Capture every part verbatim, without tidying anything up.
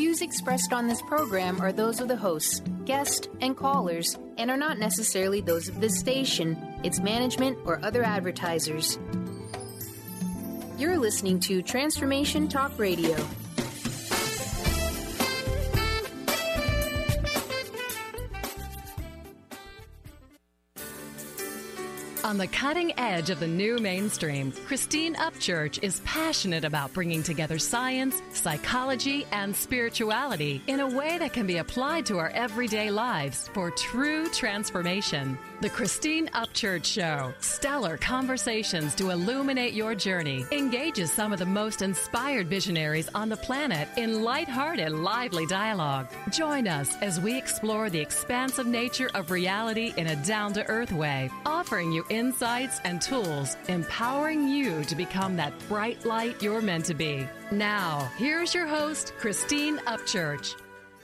views expressed on this program are those of the hosts, guests, and callers, and are not necessarily those of this station, its management, or other advertisers. You're listening to Transformation Talk Radio. On the cutting edge of the new mainstream, Christine Upchurch is passionate about bringing together science, psychology, and spirituality in a way that can be applied to our everyday lives for true transformation. The Christine Upchurch Show, stellar conversations to illuminate your journey, engages some of the most inspired visionaries on the planet in lighthearted, lively dialogue. Join us as we explore the expansive nature of reality in a down-to-earth way, offering you insights and tools, empowering you to become that bright light you're meant to be. Now, here's your host, Christine Upchurch.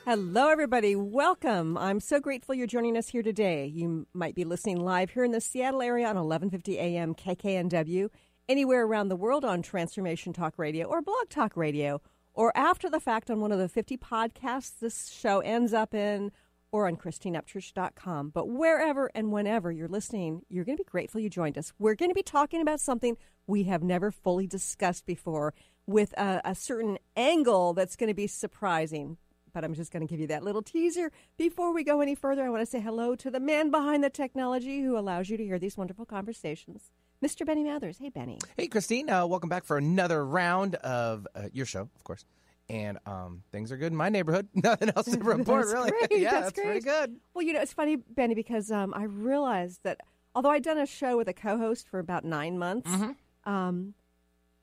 Hello, everybody. Welcome. I'm so grateful you're joining us here today. You might be listening live here in the Seattle area on eleven fifty a.m. K K N W, anywhere around the world on Transformation Talk Radio or Blog Talk Radio, or after the fact on one of the fifty podcasts this show ends up in, or on Christine Upchurch dot com. But wherever and whenever you're listening, you're going to be grateful you joined us. We're going to be talking about something we have never fully discussed before with a, a certain angle that's going to be surprising. But I'm just going to give you that little teaser. Before we go any further, I want to say hello to the man behind the technology who allows you to hear these wonderful conversations, Mister Benny Mathers. Hey, Benny. Hey, Christine. Uh, welcome back for another round of uh, your show, of course. And um, things are good in my neighborhood. Nothing else to report, really. Great. Yeah, that's, that's great. Pretty good. Well, you know, it's funny, Benny, because um, I realized that although I'd done a show with a co-host for about nine months, mm-hmm. um,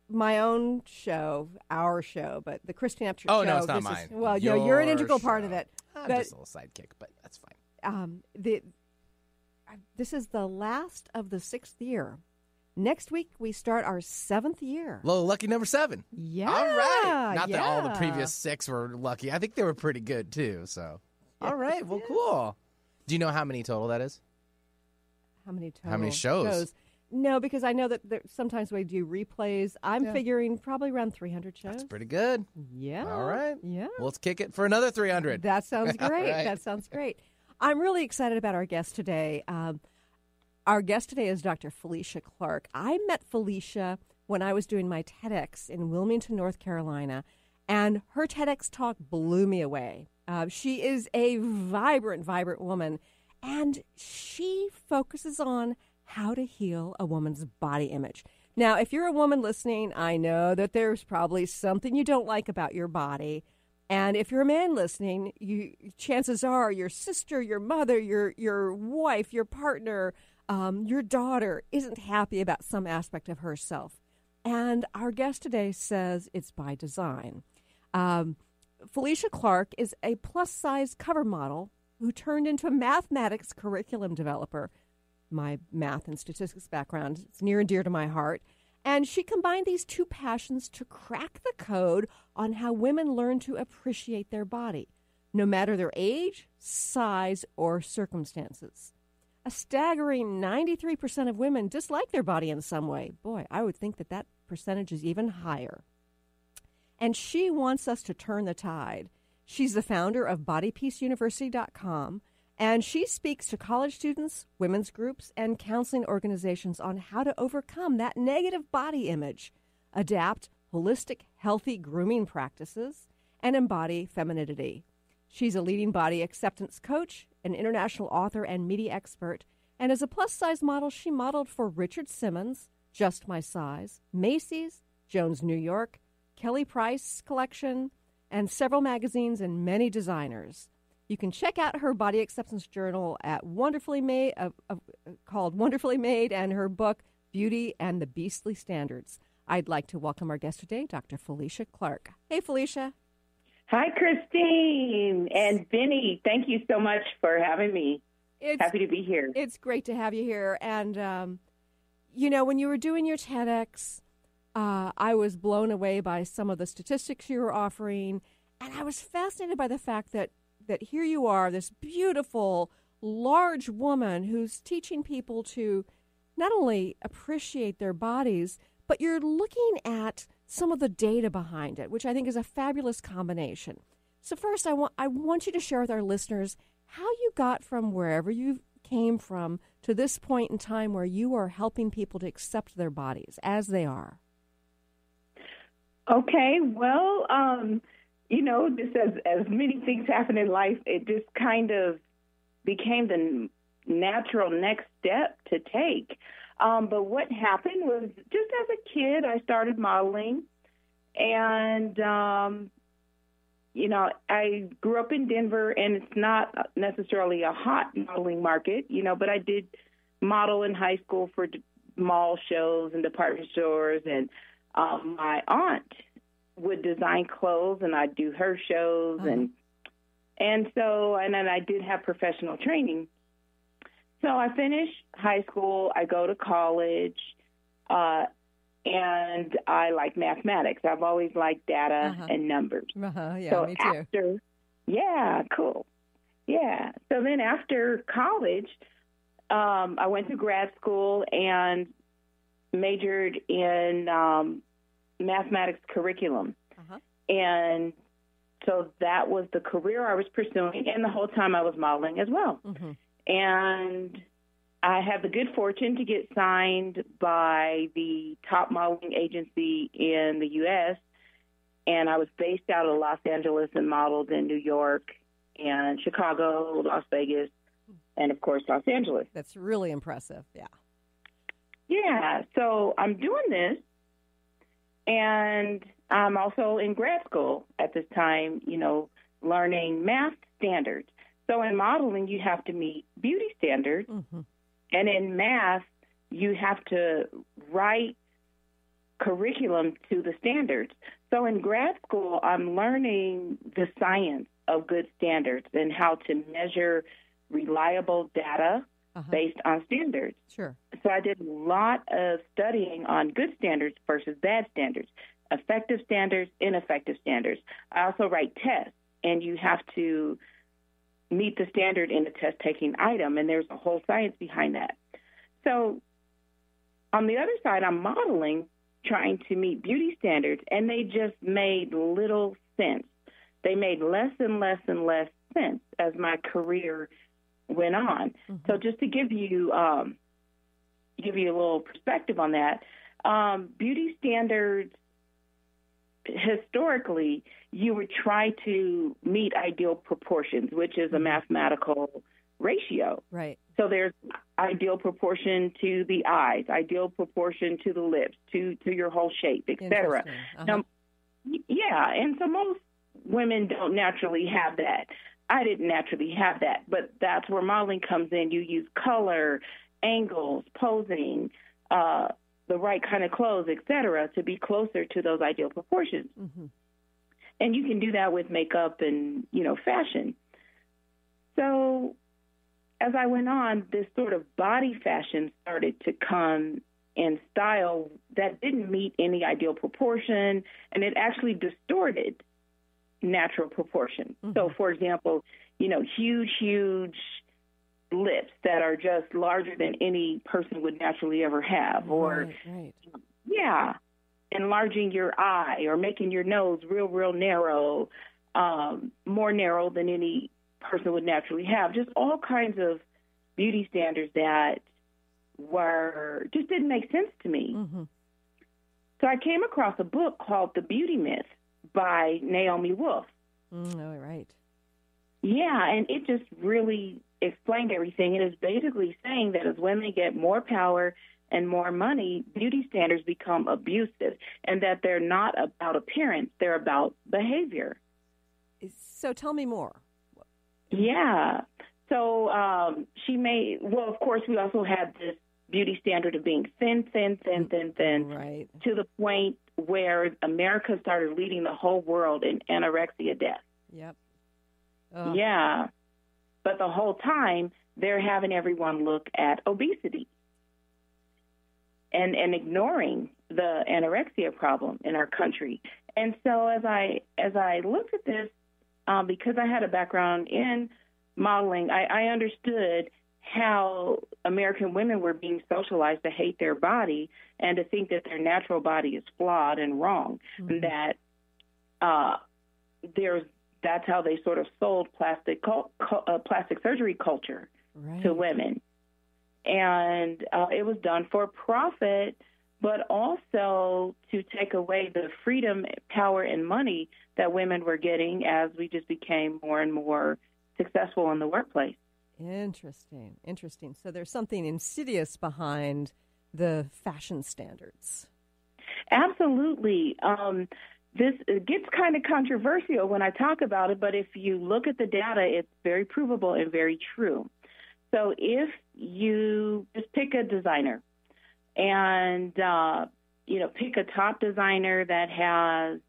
my own show, our show, but the Christine Upchurch oh, show. Oh, no, it's not mine. Is, well, Your no, you're an integral show. part of it. I'm but, just a little sidekick, but that's fine. Um, the uh, This is the last of the sixth year. Next week, we start our seventh year. Little lucky number seven. Yeah. All right. Not yeah. that all the previous six were lucky. I think they were pretty good, too. So, yeah. All right. Well, cool. Do you know how many total that is? How many total? How many shows? shows? No, because I know that there, sometimes we do replays. I'm yeah. figuring probably around three hundred shows. That's pretty good. Yeah. All right. Yeah. Well, let's kick it for another three hundred. That sounds great. Right. That sounds great. I'm really excited about our guest today. Um Our guest today is Doctor Felicia Clark. I met Felicia when I was doing my TEDx in Wilmington, North Carolina, and her TEDx talk blew me away. Uh, she is a vibrant, vibrant woman, and she focuses on how to heal a woman's body image. Now, if you're a woman listening, I know that there's probably something you don't like about your body. And if you're a man listening, you, chances are your sister, your mother, your, your wife, your partner, Um, your daughter isn't happy about some aspect of herself. And our guest today says it's by design. Um, Felicia Clark is a plus-size cover model who turned into a mathematics curriculum developer. My math and statistics background is near and dear to my heart. And she combined these two passions to crack the code on how women learn to appreciate their body, no matter their age, size, or circumstances. A staggering ninety-three percent of women dislike their body in some way. Boy, I would think that that percentage is even higher. And she wants us to turn the tide. She's the founder of Body Peace University dot com, and she speaks to college students, women's groups, and counseling organizations on how to overcome that negative body image, adapt holistic, healthy grooming practices, and embody femininity. She's a leading body acceptance coach, an international author and media expert, and as a plus-size model, she modeled for Richard Simmons, Just My Size, Macy's, Jones, New York, Kelly Price Collection, and several magazines and many designers. You can check out her body acceptance journal at Wonderfully Made, uh, uh, called Wonderfully Made, and her book, Beauty and the Beastly Standards. I'd like to welcome our guest today, Doctor Felicia Clark. Hey, Felicia. Hi, Christine and Benny. Thank you so much for having me. It's, Happy to be here. It's great to have you here. And, um, you know, when you were doing your TEDx, uh, I was blown away by some of the statistics you were offering. And I was fascinated by the fact that, that here you are, this beautiful, large woman who's teaching people to not only appreciate their bodies, but you're looking at some of the data behind it, which I think is a fabulous combination. So first, I want I want you to share with our listeners how you got from wherever you came from to this point in time where you are helping people to accept their bodies as they are. Okay, well, um, you know, just as, as many things happen in life, it just kind of became the natural next step to take. Um, but what happened was, just as a kid, I started modeling, and, um, you know, I grew up in Denver, and it's not necessarily a hot modeling market, you know, but I did model in high school for d- mall shows and department stores, and um, my aunt would design clothes, and I'd do her shows, uh-huh. and and so, and then I did have professional training. So I finished high school, I go to college, uh, and I like mathematics. I've always liked data uh-huh. and numbers. Uh-huh. Yeah, so me too. After, yeah, cool. Yeah. So then after college, um, I went to grad school and majored in um, mathematics curriculum. Uh-huh. And so that was the career I was pursuing, and the whole time I was modeling as well. Mm-hmm. And I had the good fortune to get signed by the top modeling agency in the U S, and I was based out of Los Angeles and modeled in New York and Chicago, Las Vegas, and, of course, Los Angeles. That's really impressive, yeah. Yeah, so I'm doing this, and I'm also in grad school at this time, you know, learning math standards. So in modeling, you have to meet beauty standards, mm-hmm. and in math, you have to write curriculum to the standards. So in grad school, I'm learning the science of good standards and how to measure reliable data uh-huh. based on standards. Sure. So I did a lot of studying on good standards versus bad standards, effective standards, ineffective standards. I also write tests, and you have to meet the standard in the test-taking item, and there's a whole science behind that. So on the other side, I'm modeling, trying to meet beauty standards, and they just made little sense. They made less and less and less sense as my career went on. Mm-hmm. So just to give you um, give you a little perspective on that, um, beauty standards, historically, you would try to meet ideal proportions, which is a mathematical ratio. Right. So there's ideal proportion to the eyes, ideal proportion to the lips, to, to your whole shape, et cetera. Uh-huh. Now, yeah, and so most women don't naturally have that. I didn't naturally have that, but that's where modeling comes in. You use color, angles, posing, uh, the right kind of clothes, et cetera, to be closer to those ideal proportions. Mm-hmm. And you can do that with makeup and, you know, fashion. So as I went on, this sort of body fashion started to come in style that didn't meet any ideal proportion, and it actually distorted natural proportion. Mm-hmm. So, for example, you know, huge, huge lips that are just larger than any person would naturally ever have, or right, right. yeah, enlarging your eye or making your nose real, real narrow, um, more narrow than any person would naturally have. Just all kinds of beauty standards that were just didn't make sense to me. Mm-hmm. So I came across a book called The Beauty Myth by Naomi Wolf. Mm, oh, right. Yeah, and it just really explained everything. It is basically saying that as women get more power and more money, beauty standards become abusive, and that they're not about appearance, they're about behavior. So tell me more. Yeah. So um, she made, well, of course, we also had this beauty standard of being thin, thin, thin, thin, thin, right. to the point where America started leading the whole world in anorexia death. Yep. Oh. Yeah. But the whole time, they're having everyone look at obesity and, and ignoring the anorexia problem in our country. And so as I as I looked at this, um, because I had a background in modeling, I, I understood how American women were being socialized to hate their body and to think that their natural body is flawed and wrong, mm-hmm. and that uh, there's that's how they sort of sold plastic cult, uh, plastic surgery culture right. to women. And uh, it was done for profit, but also to take away the freedom, power, and money that women were getting as we just became more and more successful in the workplace. Interesting, interesting. So there's something insidious behind the fashion standards. Absolutely. Um, this it gets kind of controversial when I talk about it, but if you look at the data, it's very provable and very true. So if you just pick a designer and, uh, you know, pick a top designer that has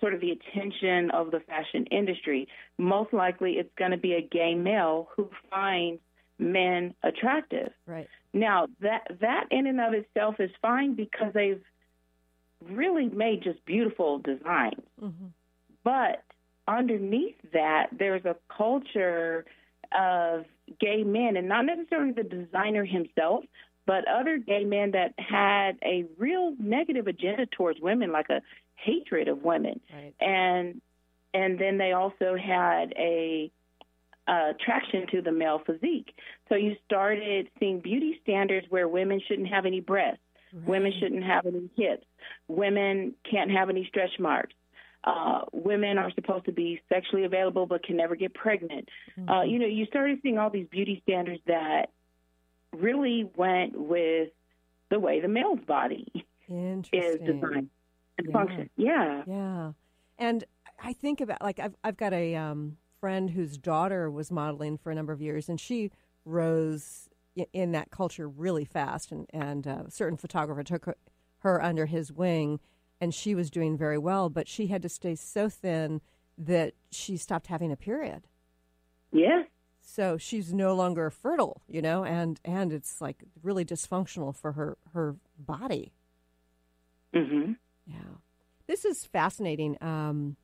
sort of the attention of the fashion industry, most likely it's going to be a gay male who finds men attractive. Right. Now, that that in and of itself is fine because they've really made just beautiful designs. Mm-hmm. But underneath that, there's a culture of gay men, and not necessarily the designer himself, but other gay men that had a real negative agenda towards women, like a hatred of women. Right. And and then they also had a uh, attraction to the male physique. So you started seeing beauty standards where women shouldn't have any breasts. Right. Women shouldn't have any hips. Women can't have any stretch marks. Uh, women are supposed to be sexually available but can never get pregnant. Mm-hmm. Uh, you know, you started seeing all these beauty standards that really went with the way the male's body is designed and yeah. functions. Yeah. Yeah. And I think about, like, I've, I've got a um, friend whose daughter was modeling for a number of years, and she rose in that culture really fast, and, and uh, a certain photographer took her, her under his wing, and she was doing very well, but she had to stay so thin that she stopped having a period. Yeah. So she's no longer fertile, you know, and, and it's, like, really dysfunctional for her, her body. Mm-hmm. Yeah. This is fascinating. Um,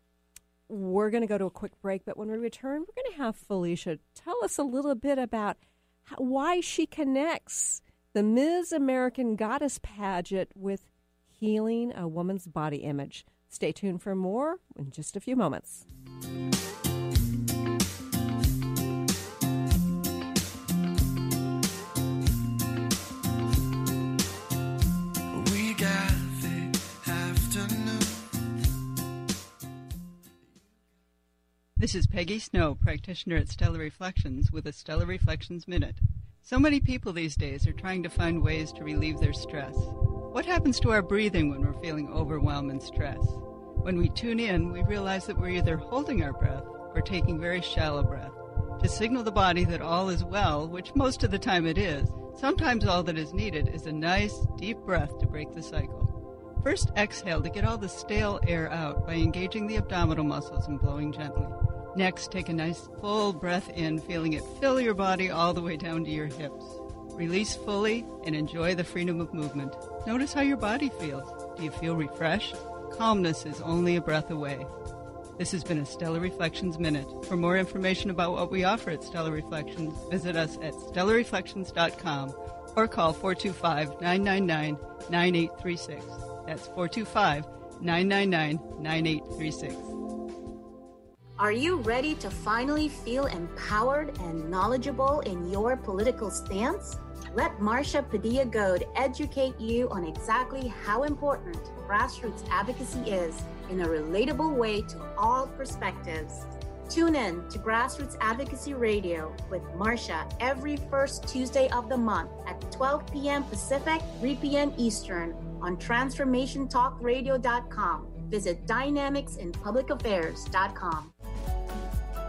we're going to go to a quick break, but when we return, we're going to have Felicia tell us a little bit about how, why she connects the Miz American Goddess Pageant with healing a woman's body image. Stay tuned for more in just a few moments. This is Peggy Snow, practitioner at Stellar Reflections, with a Stellar Reflections Minute. So many people these days are trying to find ways to relieve their stress. What happens to our breathing when we're feeling overwhelmed and stress? When we tune in, we realize that we're either holding our breath or taking very shallow breath to signal the body that all is well, which most of the time it is. Sometimes all that is needed is a nice, deep breath to break the cycle. First, exhale to get all the stale air out by engaging the abdominal muscles and blowing gently. Next, take a nice full breath in, feeling it fill your body all the way down to your hips. Release fully and enjoy the freedom of movement. Notice how your body feels. Do you feel refreshed? Calmness is only a breath away. This has been a Stellar Reflections Minute. For more information about what we offer at Stellar Reflections, visit us at stellar reflections dot com or call four two five, nine nine nine, nine eight three six. That's four two five, nine nine nine, nine eight three six. Are you ready to finally feel empowered and knowledgeable in your political stance? Let Marsha Padilla Goad educate you on exactly how important grassroots advocacy is in a relatable way to all perspectives. Tune in to Grassroots Advocacy Radio with Marsha every first Tuesday of the month at twelve p.m. Pacific, three p.m. Eastern on transformation talk radio dot com. Visit dynamics in public affairs dot com.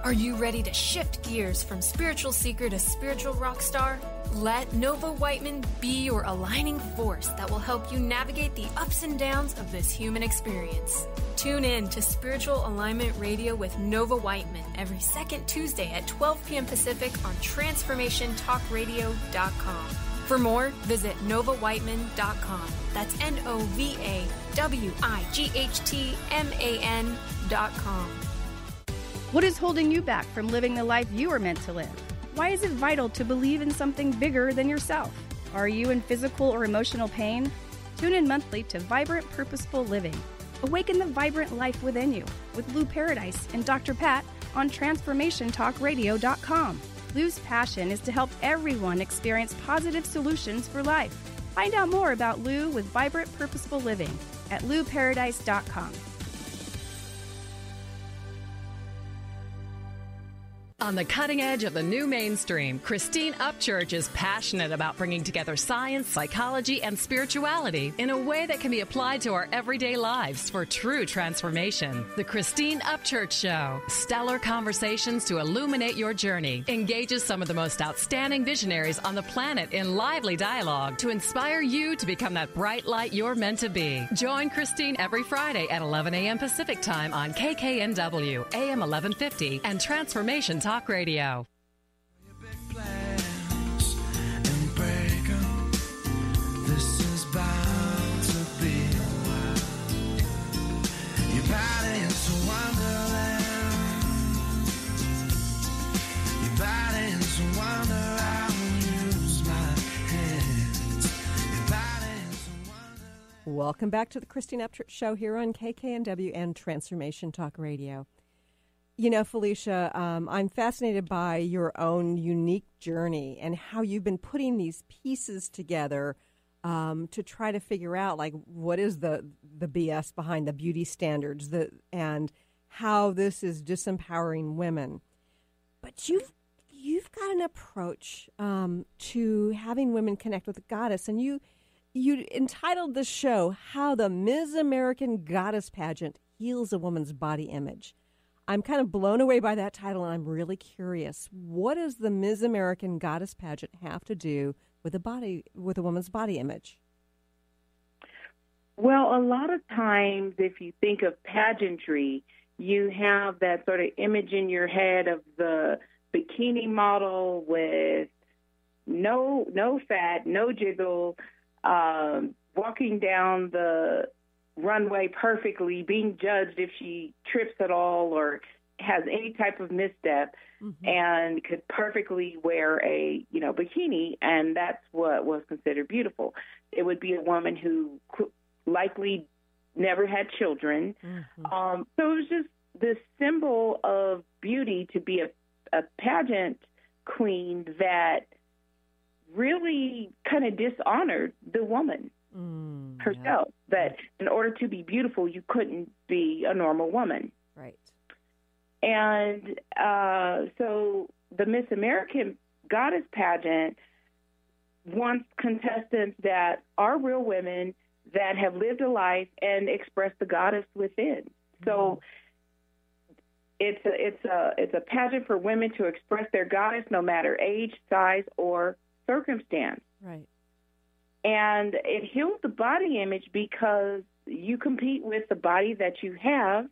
Are you ready to shift gears from spiritual seeker to spiritual rock star? Let Nova Whiteman be your aligning force that will help you navigate the ups and downs of this human experience. Tune in to Spiritual Alignment Radio with Nova Whiteman every second Tuesday at twelve p.m. Pacific on transformation talk radio dot com. For more, visit nova whiteman dot com. That's N O V A W I G H T M A N dot com. What is holding you back from living the life you are meant to live? Why is it vital to believe in something bigger than yourself? Are you in physical or emotional pain? Tune in monthly to Vibrant Purposeful Living, Awaken the vibrant life within you with Lou Paradise and Doctor Pat on transformation talk radio dot com. Lou's passion is to help everyone experience positive solutions for life. Find out more about Lou with Vibrant Purposeful Living at lou paradise dot com. On the cutting edge of the new mainstream, Christine Upchurch is passionate about bringing together science, psychology, and spirituality in a way that can be applied to our everyday lives for true transformation. The Christine Upchurch Show, stellar conversations to illuminate your journey, engages some of the most outstanding visionaries on the planet in lively dialogue to inspire you to become that bright light you're meant to be. Join Christine every Friday at eleven a.m. Pacific Time on K K N W, A M eleven fifty, and Transformation Talk Talk Radio. Welcome back to the Christine Upchurch Show here on K K N W and Transformation Talk Radio. You know, Felicia, um, I'm fascinated by your own unique journey and how you've been putting these pieces together um, to try to figure out, like, what is the the B S behind the beauty standards the, and how this is disempowering women. But you've, you've got an approach um, to having women connect with the goddess, and you, you entitled the show, How the Miz American Goddess Pageant Heals a Woman's Body Image. I'm kind of blown away by that title, and I'm really curious. What does the Miz American Goddess Pageant have to do with a body, with a woman's body image? Well, a lot of times, if you think of pageantry, you have that sort of image in your head of the bikini model with no no fat, no jiggle, um, walking down the runway perfectly, being judged if she trips at all or has any type of misstep, mm-hmm. and could perfectly wear a, you know, bikini, and that's what was considered beautiful. It would be a woman who likely never had children. Mm-hmm. Um, so it was just this symbol of beauty to be a, a pageant queen that really kind of dishonored the woman. Mm, herself, yeah. That in order to be beautiful, you couldn't be a normal woman. Right. And uh, so the Miss American Goddess Pageant wants contestants that are real women that have lived a life and expressed the goddess within. So mm. it's a, it's a it's a pageant for women to express their goddess no matter age, size, or circumstance. Right. And it heals the body image because you compete with the body that you have,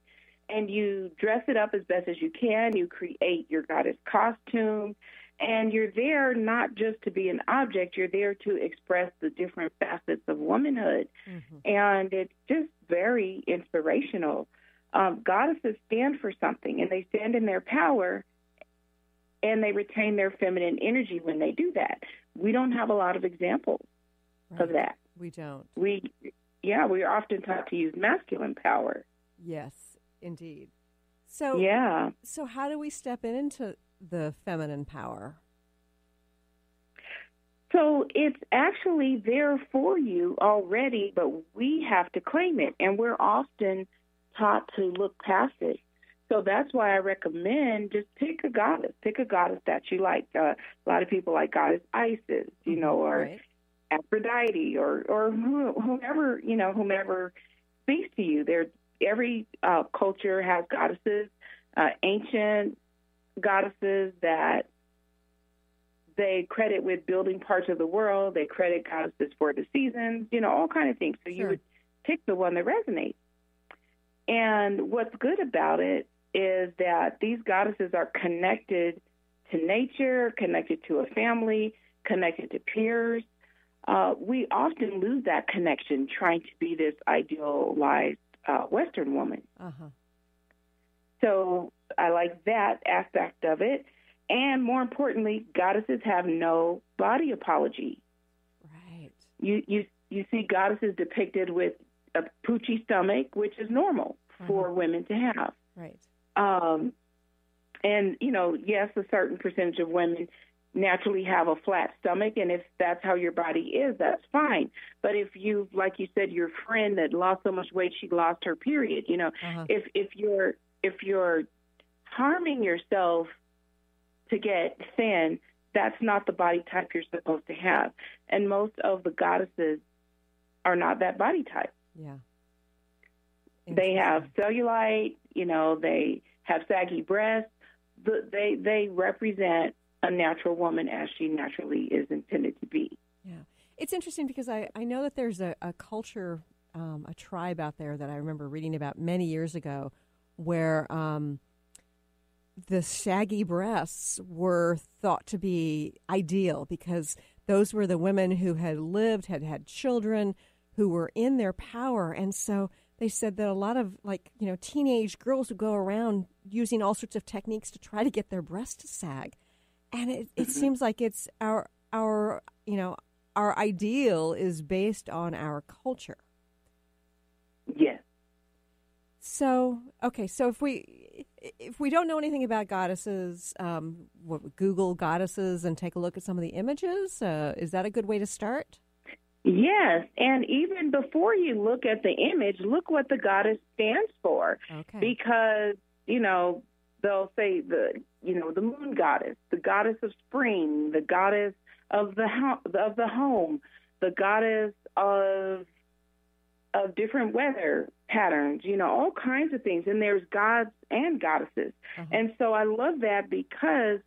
and you dress it up as best as you can. You create your goddess costume, and you're there not just to be an object. You're there to express the different facets of womanhood, mm-hmm. and it's just very inspirational. Um, goddesses stand for something, and they stand in their power, and they retain their feminine energy when they do that. We don't have a lot of examples. Right. Of that. We don't. We, yeah, we are often taught to use masculine power. Yes, indeed. So, yeah. So how do we step in into the feminine power? So it's actually there for you already, but we have to claim it, and we're often taught to look past it. So that's why I recommend just pick a goddess. Pick a goddess that you like. Uh, a lot of people like goddess Isis, you know, or... Right. Aphrodite, or or whomever, you know, whomever speaks to you. There, every uh, culture has goddesses, uh, ancient goddesses that they credit with building parts of the world. They credit goddesses for the seasons, you know, all kind of things. So sure. You would pick the one that resonates. And what's good about it is that these goddesses are connected to nature, connected to a family, connected to peers. Uh, we often lose that connection trying to be this idealized uh, Western woman. Uh-huh. So I like that aspect of it. And more importantly, goddesses have no body apology. Right. You you, you see goddesses depicted with a poochy stomach, which is normal uh-huh. for women to have. Right. Um, and, you know, yes, a certain percentage of women naturally have a flat stomach, and if that's how your body is, that's fine. But if you, like you said, your friend that lost so much weight she lost her period, you know, uh-huh. if if you're if you're harming yourself to get thin, that's not the body type you're supposed to have. And most of the goddesses are not that body type. Yeah. They have cellulite, you know, they have saggy breasts. They they represent a natural woman as she naturally is intended to be. Yeah. It's interesting because I, I know that there's a, a culture, um, a tribe out there that I remember reading about many years ago where um, the saggy breasts were thought to be ideal because those were the women who had lived, had had children, who were in their power. And so they said that a lot of, like, you know, teenage girls would go around using all sorts of techniques to try to get their breasts to sag. And it, it mm-hmm. seems like it's our, our, you know, our ideal is based on our culture. Yes. So, okay, so if we if we don't know anything about goddesses, um, what, Google goddesses and take a look at some of the images. Uh, is that a good way to start? Yes, and even before you look at the image, look what the goddess stands for. Okay. Because, you know, they'll say the, you know, the moon goddess, the goddess of spring, the goddess of the ho- of the home, the goddess of of different weather patterns, you know, all kinds of things. And there's gods and goddesses. Uh-huh. And so I love that because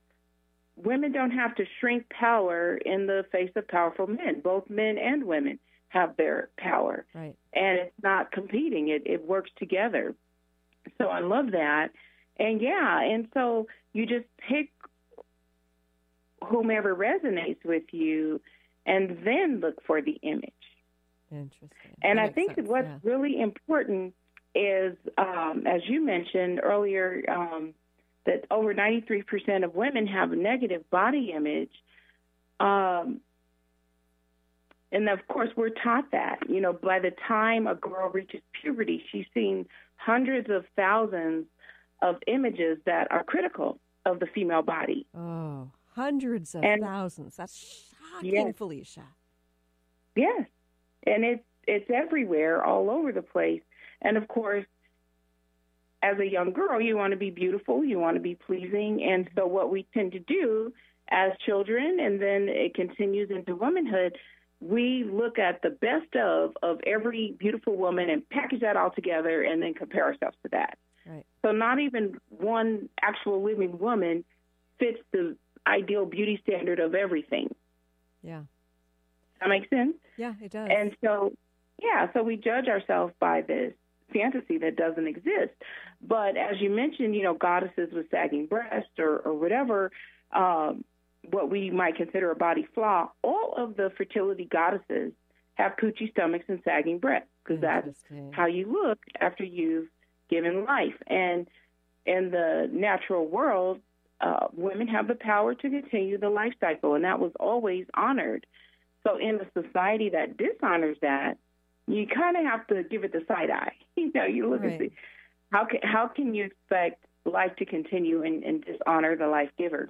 women don't have to shrink power in the face of powerful men. Both men and women have their power. Right. And it's not competing. It, it works together. So I love that. And, yeah, and so you just pick whomever resonates with you and then look for the image. Interesting. And that I think sense. What's yeah. really important is, um, as you mentioned earlier, um, that over ninety-three percent of women have a negative body image. Um, and, of course, we're taught that. You know, by the time a girl reaches puberty, she's seen hundreds of thousands of images that are critical of the female body. Oh, hundreds of and, thousands. That's shocking, yes. Felicia. Yes. And it's, it's everywhere, all over the place. And, of course, as a young girl, you want to be beautiful, you want to be pleasing. And so what we tend to do as children, and then it continues into womanhood, we look at the best of of every beautiful woman and package that all together and then compare ourselves to that. Right. So not even one actual living woman fits the ideal beauty standard of everything. Yeah. That makes sense? Yeah, it does. And so, yeah, so we judge ourselves by this fantasy that doesn't exist. But as you mentioned, you know, goddesses with sagging breasts or, or whatever, um, what we might consider a body flaw, all of the fertility goddesses have poochy stomachs and sagging breasts because that's how you look after you've given life. And in the natural world, uh, women have the power to continue the life cycle, and that was always honored. So in a society that dishonors that, you kind of have to give it the side eye. You know, you look right. at the, how can, how can you expect life to continue and, and dishonor the life giver?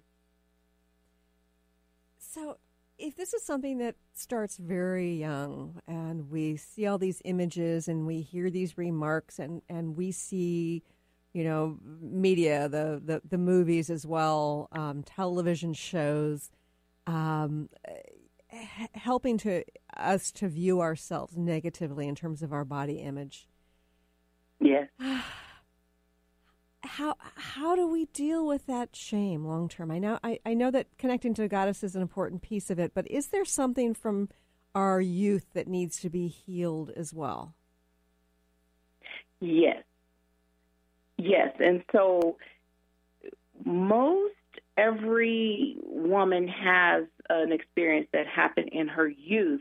So if this is something that starts very young and we see all these images and we hear these remarks and, and we see, you know, media, the, the, the movies as well, um, television shows, um, helping to us to view ourselves negatively in terms of our body image. Yes. How how do we deal with that shame long term? I know I, I know that connecting to goddess is an important piece of it, but is there something from our youth that needs to be healed as well? Yes. Yes, and so most every woman has an experience that happened in her youth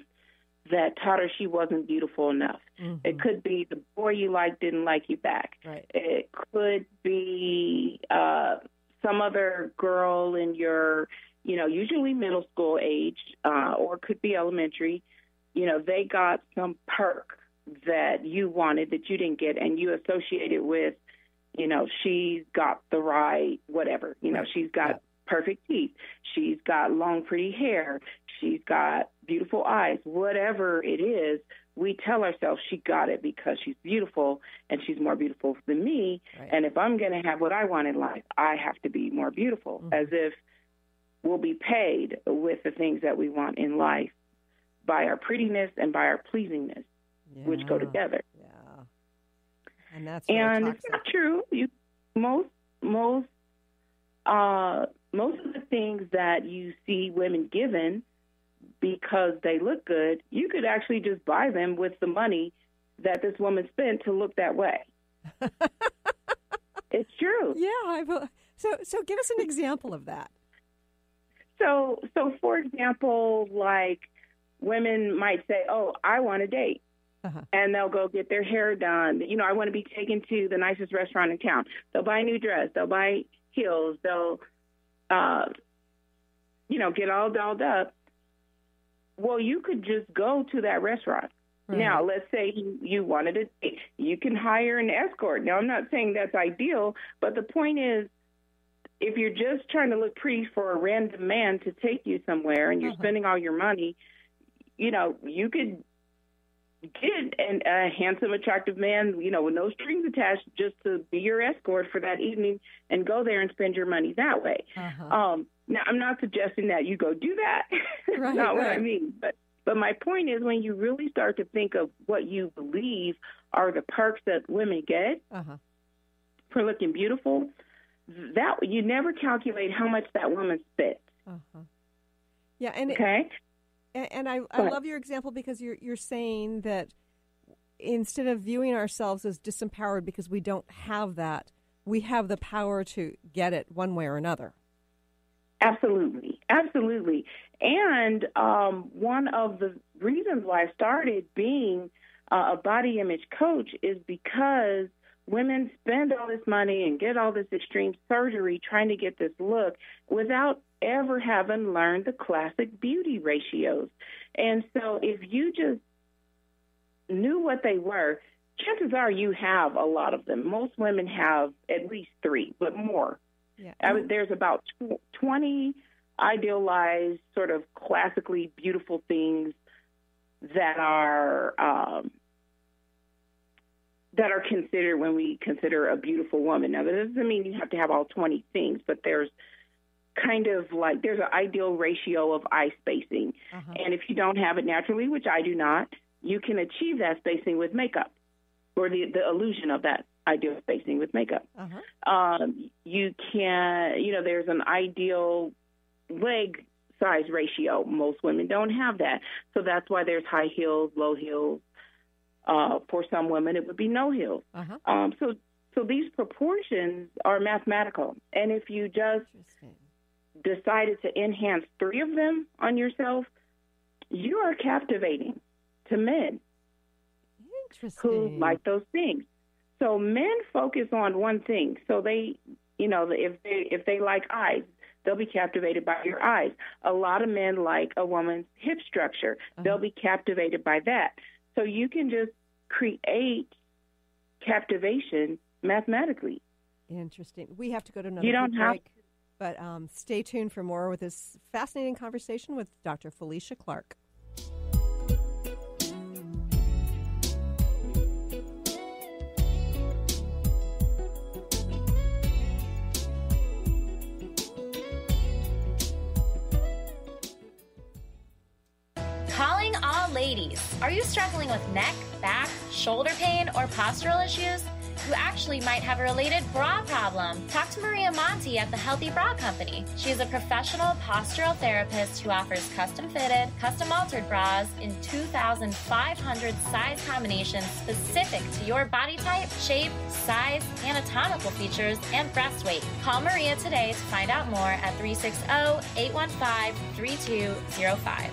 that taught her she wasn't beautiful enough. Mm-hmm. It could be the boy you liked didn't like you back. Right. It could be uh, some other girl in your, you know, usually middle school age, uh, or it could be elementary. You know, they got some perk that you wanted that you didn't get, and you associate it with, you know, she's got the right whatever. You know, she's got yeah. perfect teeth. She's got long, pretty hair. She's got beautiful eyes. Whatever it is, we tell ourselves she got it because she's beautiful and she's more beautiful than me. Right. And if I'm going to have what I want in life, I have to be more beautiful, mm-hmm. as if we'll be paid with the things that we want in life by our prettiness and by our pleasingness, yeah. which go together. Yeah. And that's really and toxic. It's not true. You most most uh, most of the things that you see women given because they look good, you could actually just buy them with the money that this woman spent to look that way. It's true. Yeah. I've, so so give us an example of that. So so for example, like women might say, "Oh, I want a date." Uh-huh. And they'll go get their hair done. You know, I want to be taken to the nicest restaurant in town. They'll buy a new dress. They'll buy heels. They'll, uh, you know, get all dolled up. Well, you could just go to that restaurant. Right. Now, let's say you wanted a date. You can hire an escort. Now, I'm not saying that's ideal, but the point is, if you're just trying to look pretty for a random man to take you somewhere and you're uh-huh. spending all your money, you know, you could get an, a handsome, attractive man, you know, with no strings attached, just to be your escort for that evening and go there and spend your money that way. Uh-huh. Um, now, I'm not suggesting that you go do that. That's right, not right. what I mean. But, but my point is, when you really start to think of what you believe are the perks that women get uh-huh. for looking beautiful, that you never calculate how much that woman spent. Uh-huh. Yeah, and okay. It- And I, I love your example because you're you're saying that instead of viewing ourselves as disempowered because we don't have that, we have the power to get it one way or another. Absolutely. Absolutely. And um, one of the reasons why I started being uh, a body image coach is because women spend all this money and get all this extreme surgery trying to get this look without ever having learned the classic beauty ratios. And so if you just knew what they were, chances are you have a lot of them. Most women have at least three, but more. Yeah. I was, there's about twenty idealized, sort of classically beautiful things that are um, that are considered when we consider a beautiful woman. Now, that doesn't mean you have to have all twenty things, but there's kind of like there's an ideal ratio of eye spacing. Uh-huh. And if you don't have it naturally, which I do not, you can achieve that spacing with makeup or the, the illusion of that ideal spacing with makeup. Uh-huh. Um, you can, you know, there's an ideal leg size ratio. Most women don't have that. So that's why there's high heels, low heels. Uh, for some women, it would be no heels. Uh-huh. Um, so, so these proportions are mathematical. And if you just decided to enhance three of them on yourself, you are captivating to men who like those things. So men focus on one thing. So they, you know, if they if they like eyes, they'll be captivated by your eyes. A lot of men like a woman's hip structure. Uh-huh. They'll be captivated by that. So you can just create captivation mathematically. Interesting. We have to go to another you don't break. Have to But um, stay tuned for more with this fascinating conversation with Doctor Felicia Clark. Calling all ladies. Are you struggling with neck, back, shoulder pain, or postural issues? You actually might have a related bra problem. Talk to Maria Monti at the Healthy Bra Company. She is a professional postural therapist who offers custom-fitted, custom-altered bras in two thousand five hundred size combinations specific to your body type, shape, size, anatomical features, and breast weight. Call Maria today to find out more at three six zero, eight one five, three two zero five.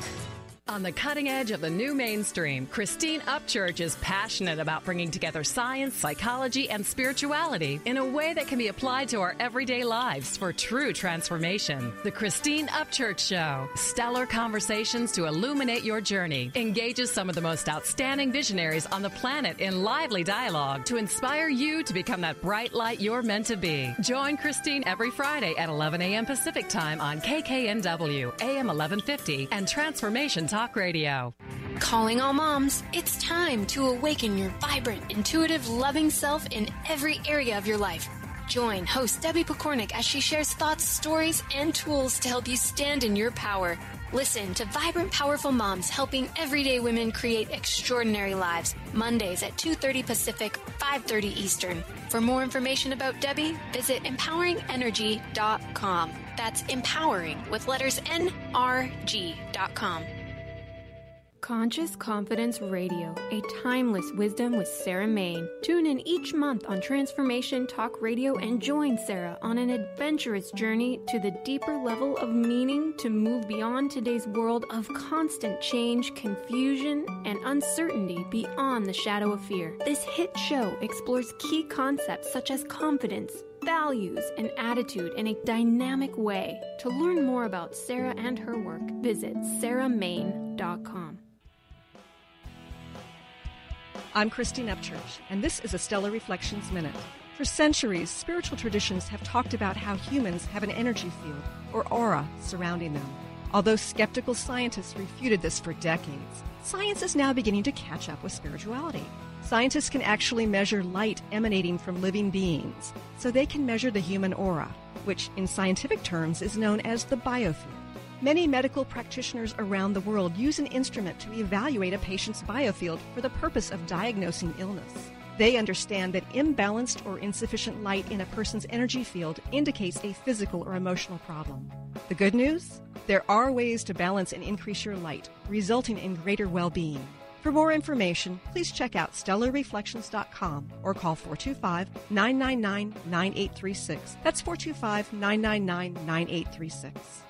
On the cutting edge of the new mainstream, Christine Upchurch is passionate about bringing together science, psychology, and spirituality in a way that can be applied to our everyday lives for true transformation. The Christine Upchurch Show, stellar conversations to illuminate your journey, engages some of the most outstanding visionaries on the planet in lively dialogue to inspire you to become that bright light you're meant to be. Join Christine every Friday at eleven a.m. Pacific Time on K K N W, A M eleven fifty, and Transformation Talk Talk Radio. Calling all moms, it's time to awaken your vibrant, intuitive, loving self in every area of your life. Join host Debbie Pokornik as she shares thoughts, stories, and tools to help you stand in your power. Listen to Vibrant Powerful Moms, helping everyday women create extraordinary lives, Mondays at two thirty Pacific, five thirty Eastern. For more information about Debbie, visit empowering energy dot com. That's empowering with letters N R G dot com. Conscious Confidence Radio, a timeless wisdom with Sarah Main. Tune in each month on Transformation Talk Radio and join Sarah on an adventurous journey to the deeper level of meaning to move beyond today's world of constant change, confusion, and uncertainty beyond the shadow of fear. This hit show explores key concepts such as confidence, values, and attitude in a dynamic way. To learn more about Sarah and her work, visit sarah main dot com. I'm Christine Upchurch, and this is a Stellar Reflections Minute. For centuries, spiritual traditions have talked about how humans have an energy field, or aura, surrounding them. Although skeptical scientists refuted this for decades, science is now beginning to catch up with spirituality. Scientists can actually measure light emanating from living beings, so they can measure the human aura, which in scientific terms is known as the biofield. Many medical practitioners around the world use an instrument to evaluate a patient's biofield for the purpose of diagnosing illness. They understand that imbalanced or insufficient light in a person's energy field indicates a physical or emotional problem. The good news? There are ways to balance and increase your light, resulting in greater well-being. For more information, please check out stellar reflections dot com or call four two five, nine nine nine, nine eight three six. That's four two five, nine nine nine, nine eight three six.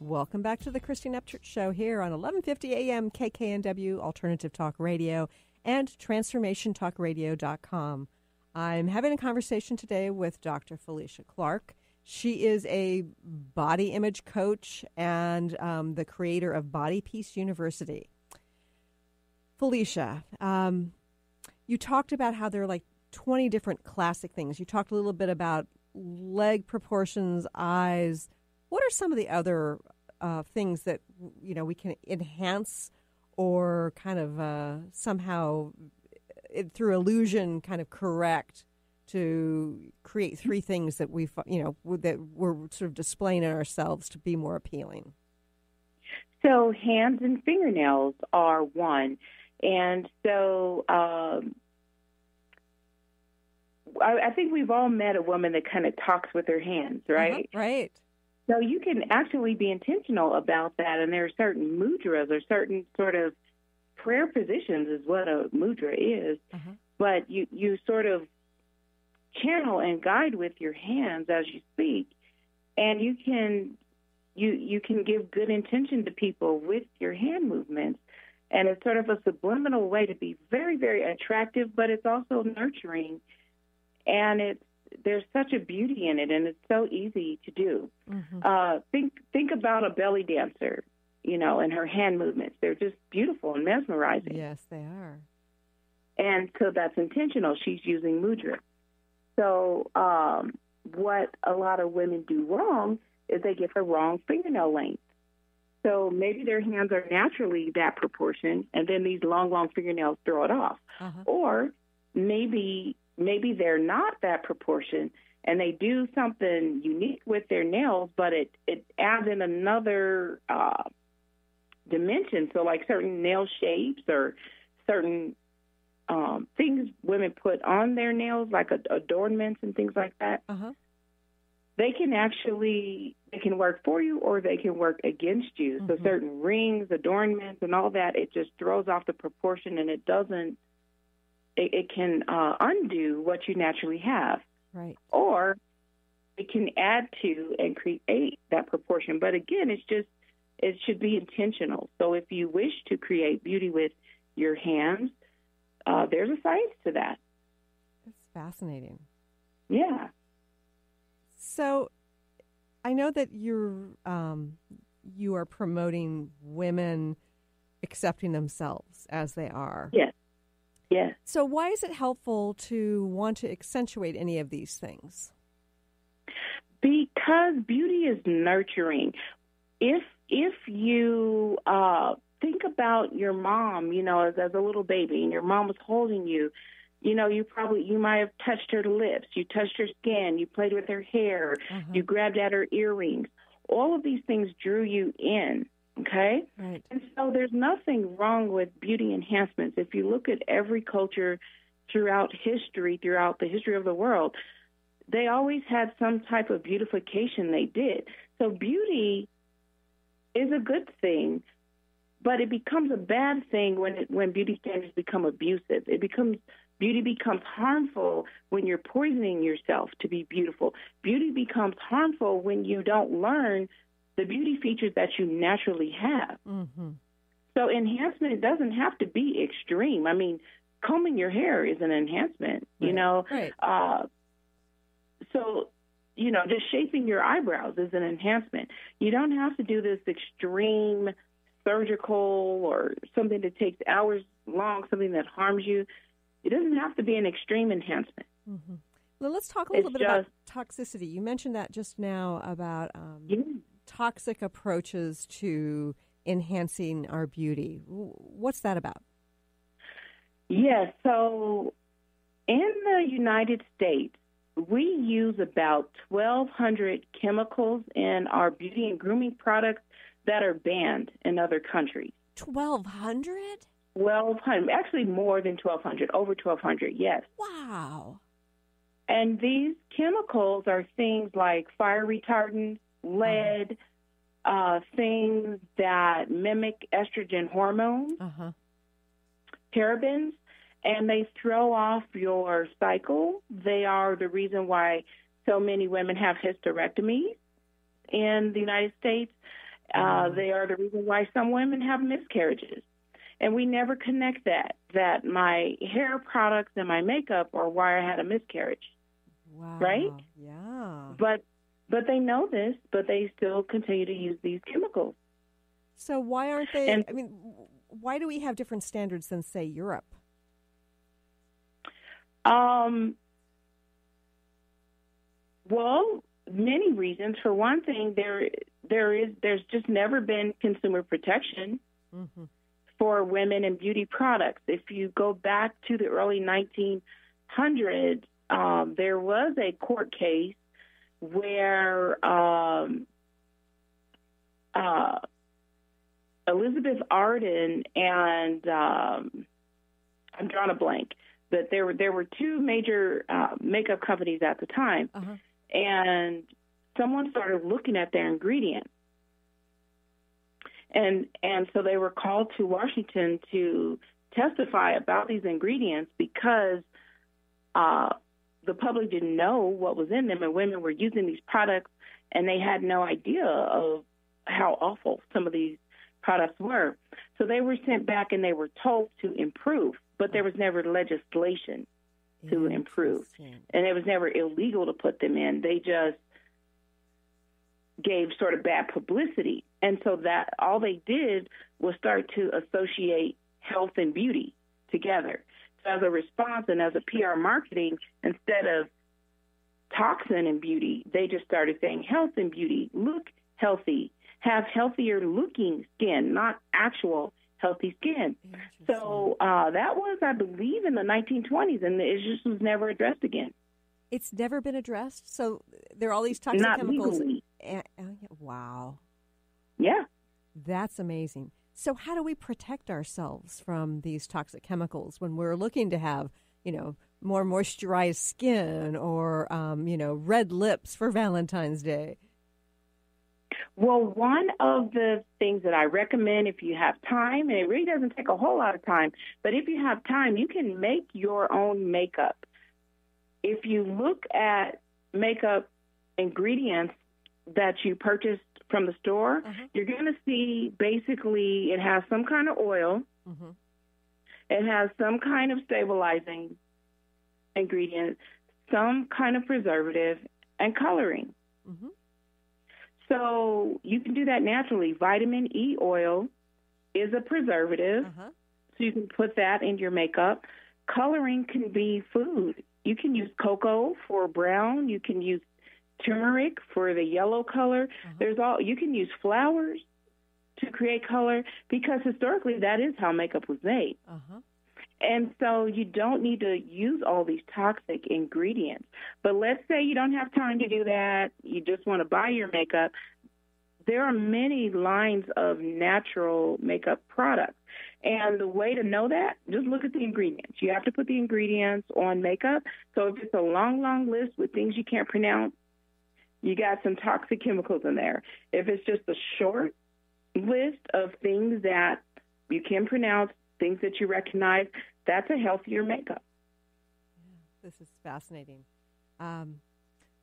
Welcome back to the Christine Upchurch Show here on eleven fifty a.m. K K N W Alternative Talk Radio and transformation talk radio dot com. I'm having a conversation today with Doctor Felicia Clark. She is a body image coach and um, the creator of BodyPeaceUniversity. Felicia, um, you talked about how there are like twenty different classic things. You talked a little bit about leg proportions, eyes. What are some of the other Uh, things that, you know, we can enhance or kind of uh, somehow it, through illusion kind of correct to create three things that we, you know, that we're sort of displaying in ourselves to be more appealing? So hands and fingernails are one. And so um, I, I think we've all met a woman that kind of talks with her hands, right? Uh-huh, right. So you can actually be intentional about that, and there are certain mudras or certain sort of prayer positions is what a mudra is, uh-huh. but you, you sort of channel and guide with your hands as you speak, and you can you you can give good intention to people with your hand movements, and it's sort of a subliminal way to be very, very attractive, but it's also nurturing, and it's there's such a beauty in it, and it's so easy to do. Mm-hmm. Uh, think think about a belly dancer, you know, and her hand movements. They're just beautiful and mesmerizing. Yes, they are. And so that's intentional. She's using mudra. So um, what a lot of women do wrong is they get the wrong fingernail length. So maybe their hands are naturally that proportion, and then these long, long fingernails throw it off. Uh-huh. Or maybe... Maybe they're not that proportion, and they do something unique with their nails, but it, it adds in another uh, dimension. So like certain nail shapes or certain um, things women put on their nails, like adornments and things like that, uh-huh. they can actually, they can work for you or they can work against you. Mm-hmm. So certain rings, adornments, and all that, it just throws off the proportion, and it doesn't, it, it can uh, undo what you naturally have. Right. Or it can add to and create that proportion. But again, it's just, it should be intentional. So if you wish to create beauty with your hands, uh, there's a science to that. That's fascinating. Yeah. So I know that you're, um, you are promoting women accepting themselves as they are. Yes. Yes. So why is it helpful to want to accentuate any of these things? Because beauty is nurturing. If if you uh, think about your mom, you know, as, as a little baby, and your mom was holding you, you know, you probably, you might have touched her lips, you touched her skin, you played with her hair, uh-huh. you grabbed at her earrings. All of these things drew you in, okay? Right. And so there's nothing wrong with beauty enhancements. If you look at every culture throughout history, throughout the history of the world, they always had some type of beautification they did. So beauty is a good thing, but it becomes a bad thing when it, when beauty standards become abusive. It becomes... Beauty becomes harmful when you're poisoning yourself to be beautiful. Beauty becomes harmful when you don't learn the beauty features that you naturally have. Mm-hmm. So enhancement doesn't have to be extreme. I mean, combing your hair is an enhancement, you right. know. Right. Uh, so, you know, just shaping your eyebrows is an enhancement. You don't have to do this extreme surgical or something that takes hours long, something that harms you. It doesn't have to be an extreme enhancement. Mm-hmm. Well, let's talk a little it's bit just, about toxicity. You mentioned that just now about um, yeah. toxic approaches to enhancing our beauty. What's that about? Yes. Yeah, so in the United States, we use about twelve hundred chemicals in our beauty and grooming products that are banned in other countries. twelve hundred? Twelve hundred, actually more than twelve hundred, over twelve hundred, yes. Wow. And these chemicals are things like fire retardant, lead, uh-huh. uh, things that mimic estrogen hormones, uh-huh. parabens, and they throw off your cycle. They are the reason why so many women have hysterectomies in the United States. Uh, they are the reason why some women have miscarriages. And we never connect that, that my hair products and my makeup are why I had a miscarriage. Wow. Right? Yeah. But but they know this, but they still continue to use these chemicals. So why aren't they, and, I mean, why do we have different standards than, say, Europe? Um. Well, many reasons. For one thing, there there is there's just never been consumer protection. Mm-hmm. For women and beauty products. If you go back to the early nineteen hundreds, um, there was a court case where um, uh, Elizabeth Arden and um, I'm drawing a blank, but there were there were two major uh, makeup companies at the time, uh-huh. and someone started looking at their ingredients. And and so they were called to Washington to testify about these ingredients because uh, the public didn't know what was in them, and women were using these products, and they had no idea of how awful some of these products were. So they were sent back, and they were told to improve, but there was never legislation to improve. And it was never illegal to put them in. They just gave sort of bad publicity. And so that all they did was start to associate health and beauty together. So as a response and as a P R marketing, instead of toxin and beauty, they just started saying health and beauty, look healthy, have healthier looking skin, not actual healthy skin. So uh, that was, I believe, in the nineteen twenties, and it just was never addressed again. It's never been addressed? So there are all these toxic not chemicals. Legally. Wow. Yeah. That's amazing. So how do we protect ourselves from these toxic chemicals when we're looking to have, you know, more moisturized skin or, um, you know, red lips for Valentine's Day? Well, one of the things that I recommend if you have time, and it really doesn't take a whole lot of time, but if you have time, you can make your own makeup. If you look at makeup ingredients that you purchased from the store, uh-huh. you're going to see basically it has some kind of oil. Uh-huh. It has some kind of stabilizing ingredient, some kind of preservative, and coloring. Uh-huh. So you can do that naturally. Vitamin E oil is a preservative, uh-huh. so you can put that in your makeup. Coloring can be food. You can use cocoa for brown. You can use turmeric for the yellow color. Uh-huh. There's all you can use flowers to create color because historically that is how makeup was made. Uh-huh. And so you don't need to use all these toxic ingredients. But let's say you don't have time to do that. You just want to buy your makeup. There are many lines of natural makeup products. And the way to know that, just look at the ingredients. You have to put the ingredients on makeup. So if it's a long, long list with things you can't pronounce, you got some toxic chemicals in there. If it's just a short list of things that you can pronounce, things that you recognize, that's a healthier makeup. Yeah, this is fascinating. Um,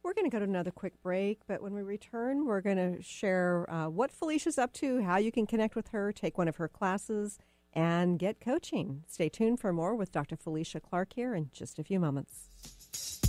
we're going to go to another quick break, but when we return, we're going to share uh, what Felicia's up to, how you can connect with her, take one of her classes, and get coaching. Stay tuned for more with Doctor Felicia Clark here in just a few moments.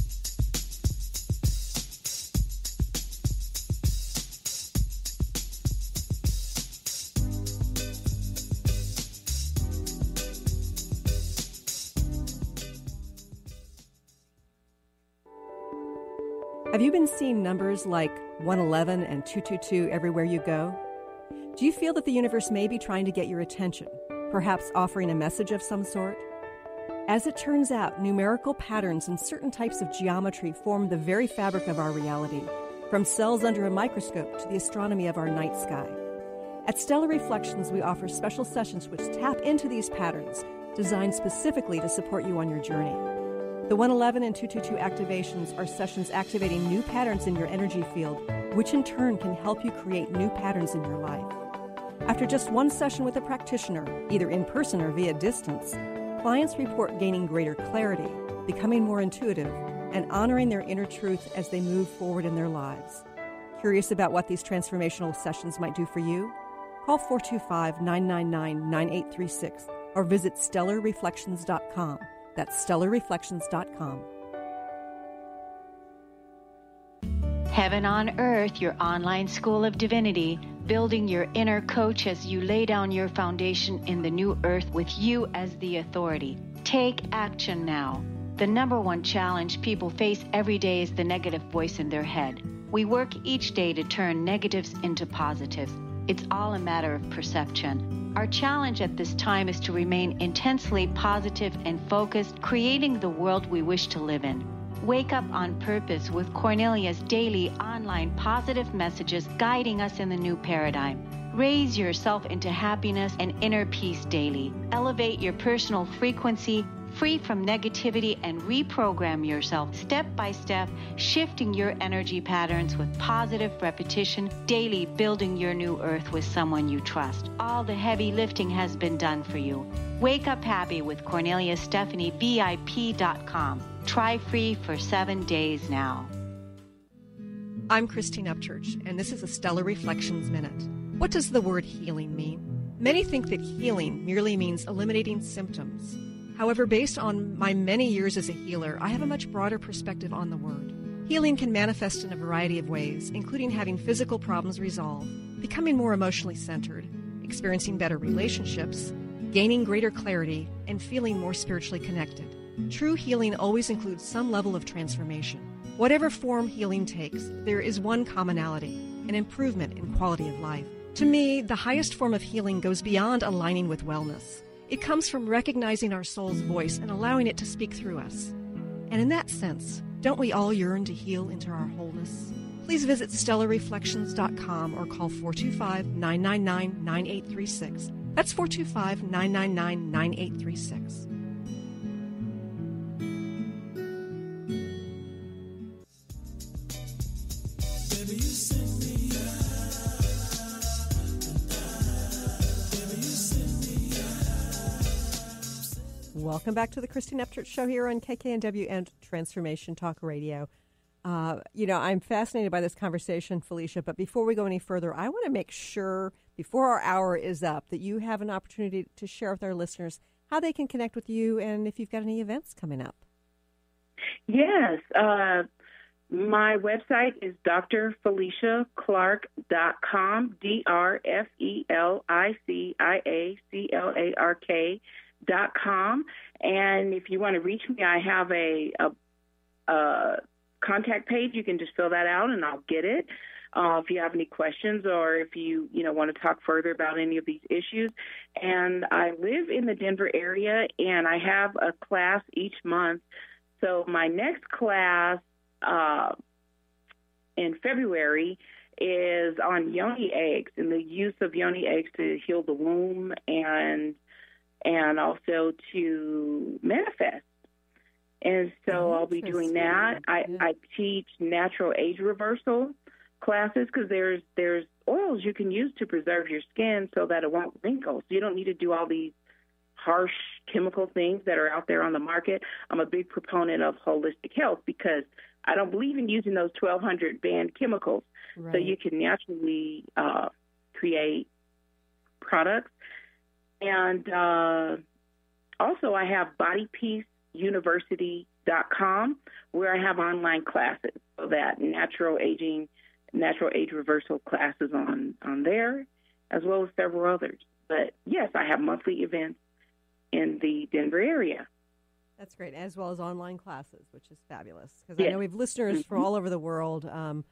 Have you been seeing numbers like one eleven and two two two everywhere you go? Do you feel that the universe may be trying to get your attention, perhaps offering a message of some sort? As it turns out, numerical patterns and certain types of geometry form the very fabric of our reality, from cells under a microscope to the astronomy of our night sky. At Stellar Reflections, we offer special sessions which tap into these patterns, designed specifically to support you on your journey. The one eleven and two two two activations are sessions activating new patterns in your energy field, which in turn can help you create new patterns in your life. After just one session with a practitioner, either in person or via distance, clients report gaining greater clarity, becoming more intuitive, and honoring their inner truth as they move forward in their lives. Curious about what these transformational sessions might do for you? Call four two five, nine nine nine, nine eight three six or visit stellar reflections dot com. That's stellar reflections dot com. Heaven on Earth, your online school of divinity, building your inner coach as you lay down your foundation in the new earth with you as the authority. Take action now. The number one challenge people face every day is the negative voice in their head. We work each day to turn negatives into positives. It's all a matter of perception. Our challenge at this time is to remain intensely positive and focused, creating the world we wish to live in. Wake up on purpose with Cornelia's daily online positive messages guiding us in the new paradigm. Raise yourself into happiness and inner peace daily. Elevate your personal frequency, free from negativity, and reprogram yourself step by step, shifting your energy patterns with positive repetition, daily building your new earth with someone you trust. All the heavy lifting has been done for you. Wake up happy with Cornelia Stephanie V I P dot com. Try free for seven days now. I'm Christine Upchurch, and this is a Stellar Reflections Minute. What does the word healing mean? Many think that healing merely means eliminating symptoms. However, based on my many years as a healer, I have a much broader perspective on the word. Healing can manifest in a variety of ways, including having physical problems resolved, becoming more emotionally centered, experiencing better relationships, gaining greater clarity, and feeling more spiritually connected. True healing always includes some level of transformation. Whatever form healing takes, there is one commonality, an improvement in quality of life. To me, the highest form of healing goes beyond aligning with wellness. It comes from recognizing our soul's voice and allowing it to speak through us. And in that sense, don't we all yearn to heal into our wholeness? Please visit stellar reflections dot com or call four two five, nine nine nine, nine eight three six That's four two five, nine nine nine, nine eight three six. Welcome back to the Christine Upchurch Show here on K K N W and Transformation Talk Radio. Uh, you know, I'm fascinated by this conversation, Felicia, but before we go any further, I want to make sure, before our hour is up, that you have an opportunity to share with our listeners how they can connect with you and if you've got any events coming up. Yes. Uh, my website is d r felicia clark dot com, D R F E L I C I A C L A R K dot com. And if you want to reach me, I have a, a, a contact page. You can just fill that out and I'll get it. Uh, if you have any questions or if you, you know, want to talk further about any of these issues. And I live in the Denver area and I have a class each month. So my next class uh, in February is on yoni eggs and the use of yoni eggs to heal the womb and and also to manifest. And so I'll be doing that. I, I teach natural age reversal classes because there's there's oils you can use to preserve your skin so that it won't wrinkle. So you don't need to do all these harsh chemical things that are out there on the market. I'm a big proponent of holistic health because I don't believe in using those twelve hundred banned chemicals. Right. So you can naturally uh, create products. And uh, also I have body peace university dot com where I have online classes, so that natural aging, natural age reversal classes on, on there, as well as several others. But, yes, I have monthly events in the Denver area. That's great, as well as online classes, which is fabulous. Because yes. I know we have listeners mm-hmm. from all over the world. Um,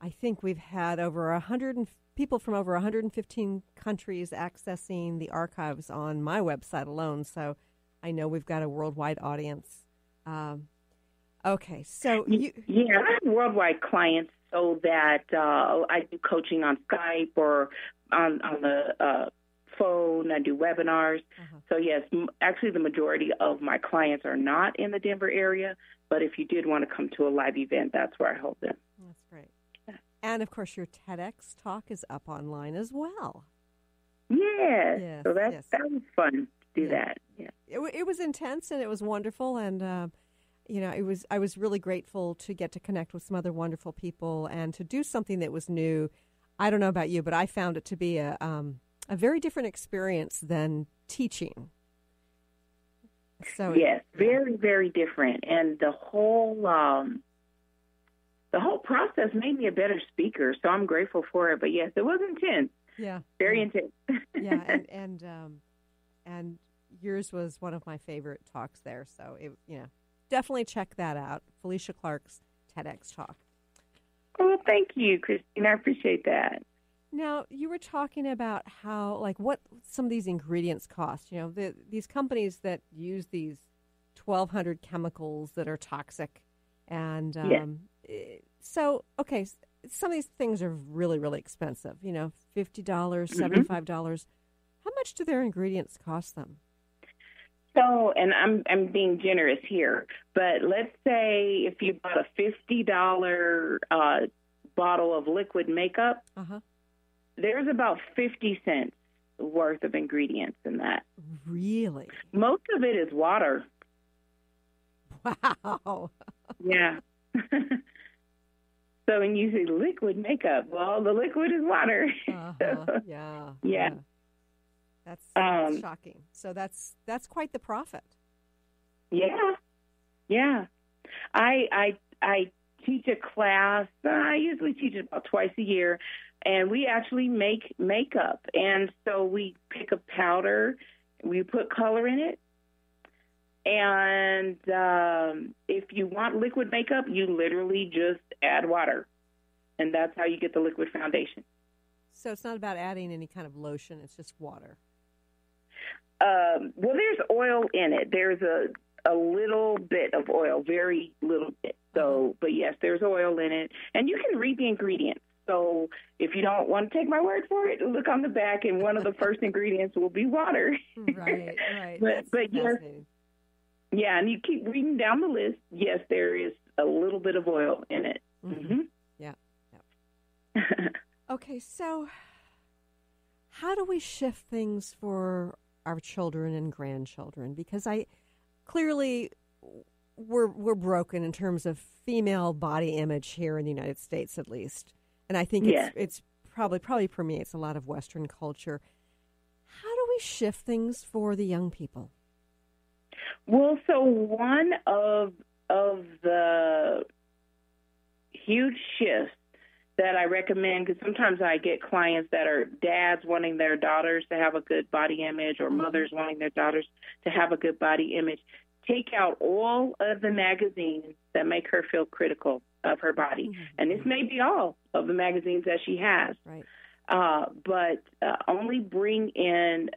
I think we've had over one hundred fifty. People from over one hundred fifteen countries accessing the archives on my website alone, so I know we've got a worldwide audience. Um, okay, so you... Yeah, I have worldwide clients, so that uh, I do coaching on Skype or on, on the uh, phone. I do webinars. Uh-huh. So, yes, m- actually the majority of my clients are not in the Denver area, but if you did want to come to a live event, that's where I hold them. That's great. And, of course, your TEDx talk is up online as well. Yes. yes so that, yes. that was fun to do yeah. that. Yeah. It, it was intense and it was wonderful. And, uh, you know, it was I was really grateful to get to connect with some other wonderful people and to do something that was new. I don't know about you, but I found it to be a, um, a very different experience than teaching. So Yes, it, very, very different. And the whole... Um, The whole process made me a better speaker, so I'm grateful for it. But, yes, it was intense. Yeah. Very intense. yeah, and and, um, and yours was one of my favorite talks there. So, it, you know, definitely check that out, Felicia Clark's TEDx talk. Well, thank you, Christine. I appreciate that. Now, you were talking about how, like, what some of these ingredients cost. You know, the, these companies that use these twelve hundred chemicals that are toxic and um, – yeah. So, okay, some of these things are really, really expensive, you know, fifty dollars, seventy-five dollars. Mm-hmm. How much do their ingredients cost them? So, and I'm I'm being generous here, but let's say if you bought a fifty dollars uh, bottle of liquid makeup, uh-huh. there's about fifty cents worth of ingredients in that. Really? Most of it is water. Wow. Yeah. So when you say liquid makeup, well, the liquid is water. uh-huh. yeah, yeah, yeah. That's, that's um, shocking. So that's that's quite the profit. Yeah, yeah. I I I teach a class. I usually teach it about twice a year, and we actually make makeup. And so we pick a powder, we put color in it. And um, if you want liquid makeup, you literally just add water, and that's how you get the liquid foundation. So it's not about adding any kind of lotion; it's just water. Um, well, there's oil in it. There's a a little bit of oil, very little bit. So, but yes, there's oil in it, and you can read the ingredients. So if you don't want to take my word for it, look on the back, and one of the first ingredients will be water. Right, right. but That's but yes, yeah, and you keep reading down the list. Yes, there is a little bit of oil in it. Mm-hmm. Mm-hmm. Yeah. yeah. Okay, so how do we shift things for our children and grandchildren? Because I clearly we're we're broken in terms of female body image here in the United States, at least. And I think yeah. it's, it's probably probably permeates a lot of Western culture. How do we shift things for the young people? Well, so one of of the huge shifts that I recommend, because sometimes I get clients that are dads wanting their daughters to have a good body image, or mothers wanting their daughters to have a good body image. Take out all of the magazines that make her feel critical of her body. Mm-hmm. And this may be all of the magazines that she has. Right. Uh, but uh, only bring in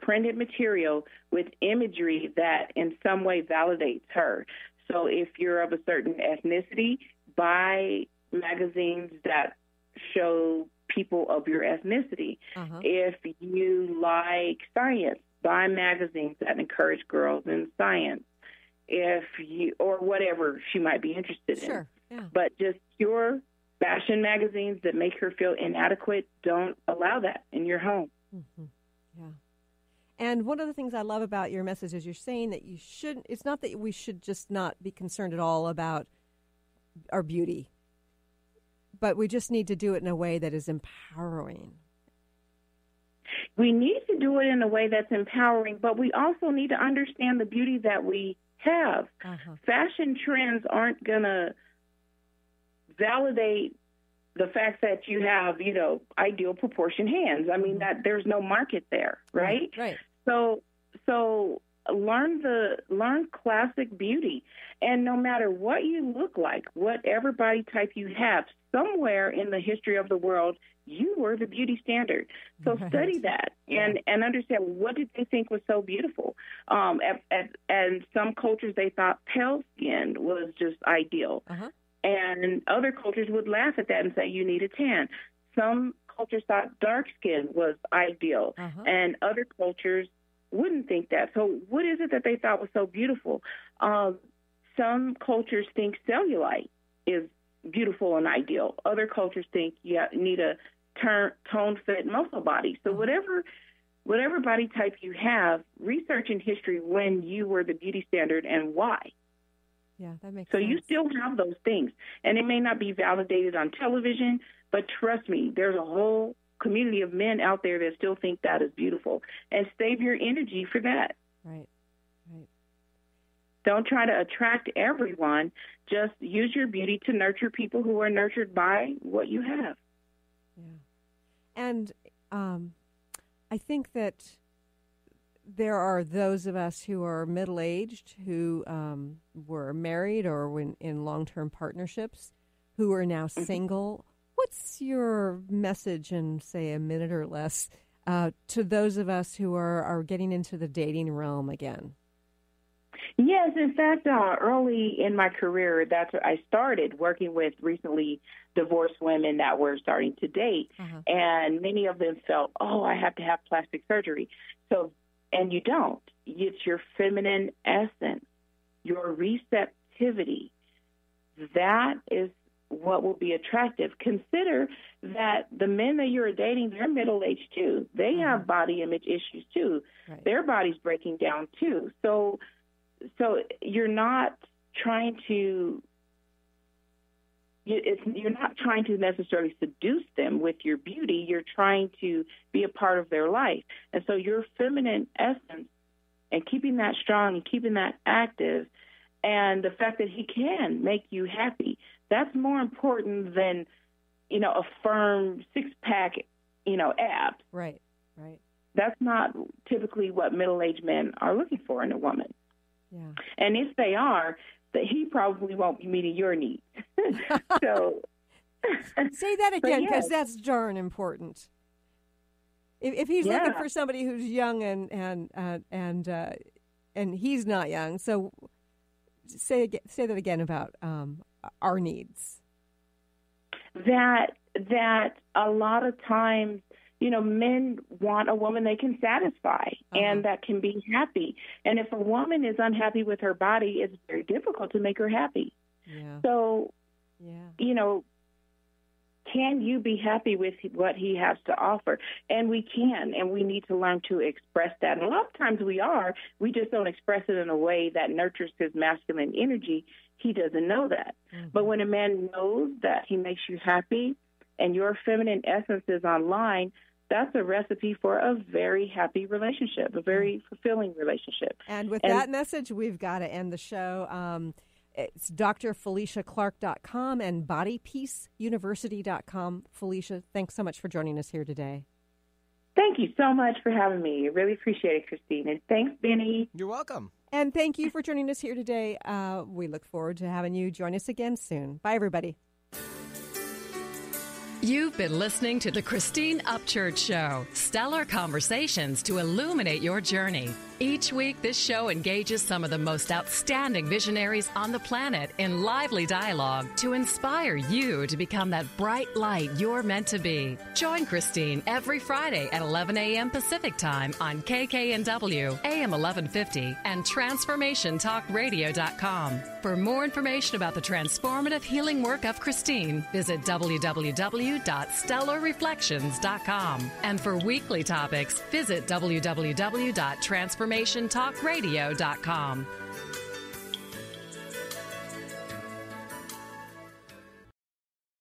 printed material with imagery that in some way validates her. So if you're of a certain ethnicity, buy magazines that show people of your ethnicity. Uh-huh. If you like science, buy magazines that encourage girls in science, if you or whatever she might be interested in. Sure. Yeah. But just pure fashion magazines that make her feel inadequate, don't allow that in your home. Mm-hmm. Yeah. And one of the things I love about your message is you're saying that you shouldn't, it's not that we should just not be concerned at all about our beauty, but we just need to do it in a way that is empowering. We need to do it in a way that's empowering, but we also need to understand the beauty that we have. Uh-huh. Fashion trends aren't going to validate the fact that you have, you know, ideal proportion hands. I mean, that there's no market there, right? Right. So, so learn the learn classic beauty, and no matter what you look like, whatever body type you have, somewhere in the history of the world, you were the beauty standard. So right. study that and, and understand what did they think was so beautiful. Um, at, at, and some cultures, they thought pale skin was just ideal. Uh-huh. And other cultures would laugh at that and say, you need a tan. Some cultures thought dark skin was ideal. Uh-huh. And other cultures wouldn't think that. So what is it that they thought was so beautiful? Um, some cultures think cellulite is beautiful and ideal. Other cultures think you need a tone-fit muscle body. So whatever whatever body type you have, research in history when you were the beauty standard and why. Yeah, that makes sense. So you still have those things. And it may not be validated on television, but trust me, there's a whole community of men out there that still think that is beautiful. And save your energy for that. Right. Don't try to attract everyone. Just use your beauty to nurture people who are nurtured by what you have. Yeah. And um, I think that there are those of us who are middle-aged, who um, were married or in, in long-term partnerships, who are now mm-hmm. single. What's your message in, say, a minute or less uh, to those of us who are, are getting into the dating realm again? Yes, in fact, uh, early in my career, that's what I started working with recently divorced women that were starting to date, uh-huh. and many of them felt, oh, I have to have plastic surgery. So, and you don't. It's your feminine essence, your receptivity. That is what will be attractive. Consider that the men that you're dating, they're middle-aged too. They have body image issues too. Right. Their body's breaking down too. So... So you're not trying to it's, you're not trying to necessarily seduce them with your beauty. You're trying to be a part of their life. And so your feminine essence and keeping that strong and keeping that active, and the fact that he can make you happy, that's more important than, you know, a firm six-pack, you know, ab. Right, right. That's not typically what middle-aged men are looking for in a woman. Yeah. And if they are, that he probably won't be meeting your needs. So say that again, because yes. that's darn important. If, if he's yeah. looking for somebody who's young and and uh, and uh, and he's not young, so say say that again about um, our needs. that that a lot of times, you know, men want a woman they can satisfy uh-huh. and that can be happy. And if a woman is unhappy with her body, it's very difficult to make her happy. Yeah. So, yeah. you know, can you be happy with what he has to offer? And we can, and we need to learn to express that. And a lot of times we are. We just don't express it in a way that nurtures his masculine energy. He doesn't know that. Mm-hmm. But when a man knows that he makes you happy and your feminine essence is online, that's a recipe for a very happy relationship, a very fulfilling relationship. And with and, that message, we've got to end the show. Um, it's D R Felicia Clark dot com and Body Peace University dot com. Felicia, thanks so much for joining us here today. Thank you so much for having me. I really appreciate it, Christine. And thanks, Benny. You're welcome. And thank you for joining us here today. Uh, we look forward to having you join us again soon. Bye, everybody. You've been listening to The Christine Upchurch Show, stellar conversations to illuminate your journey. Each week, this show engages some of the most outstanding visionaries on the planet in lively dialogue to inspire you to become that bright light you're meant to be. Join Christine every Friday at eleven a.m. Pacific Time on K K N W, A M eleven fifty, and Transformation Talk Radio dot com. For more information about the transformative healing work of Christine, visit w w w dot stellar reflections dot com. And for weekly topics, visit w w w dot transformation talk radio dot com.